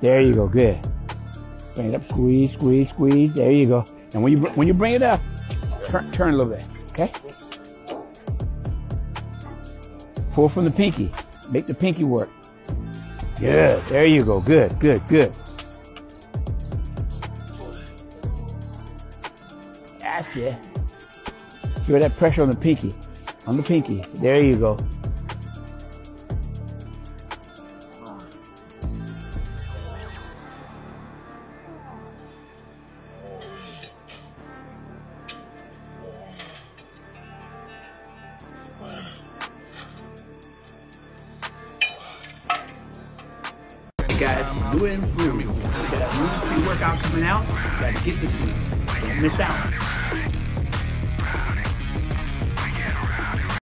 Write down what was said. There you go, good. Bring it up, squeeze, squeeze, squeeze. There you go. And when you bring it up, turn a little bit, okay? Pull from the pinky. Make the pinky work. Good, there you go, good, good, good. That's it. Feel that pressure on the pinky. On the pinky, there you go. Guys, Blue Brew. We got a new free workout coming out. You gotta get this week. Don't miss out.